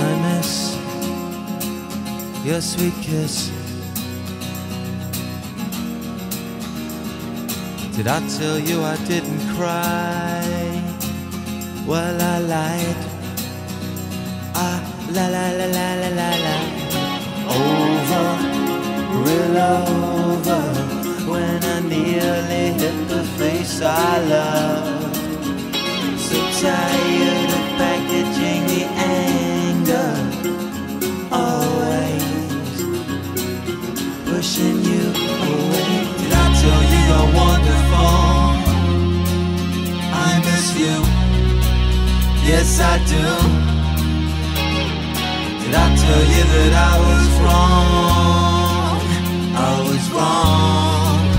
I miss your sweet kiss. Did I tell you I didn't cry? Well, I lied. Ah, la la la la la la la. Over, real over, when I nearly hit the face I loved. So tired of packaging the end. Always pushing you away. Did I tell you you're wonderful? I miss you. Yes, I do. Did I tell you that I was wrong? I was wrong.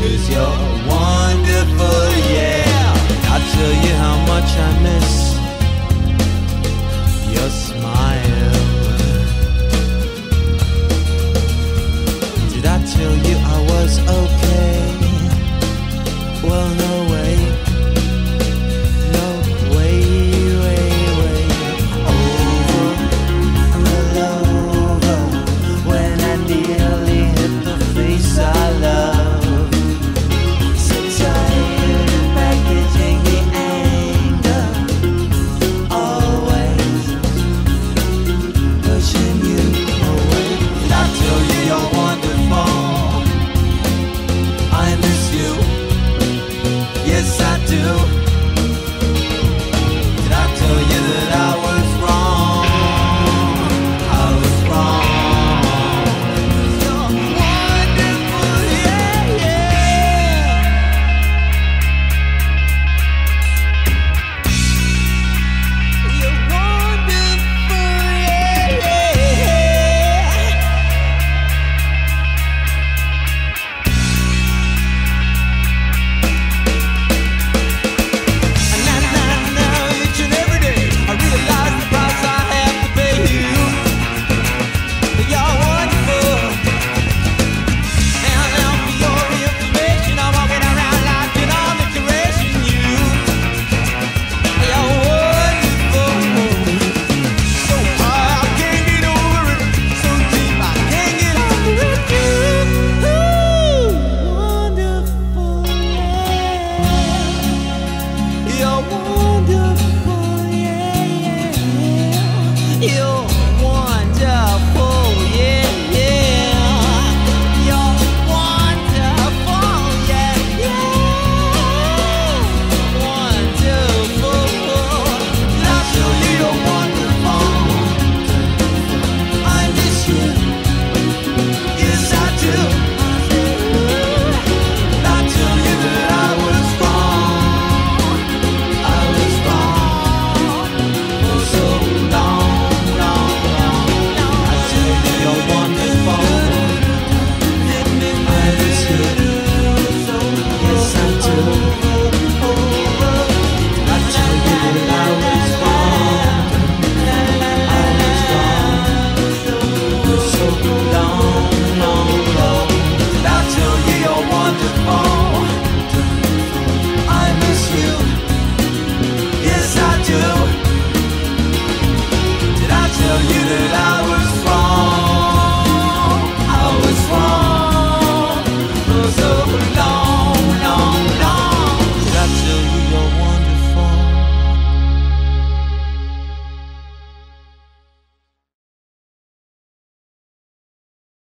'Cause you're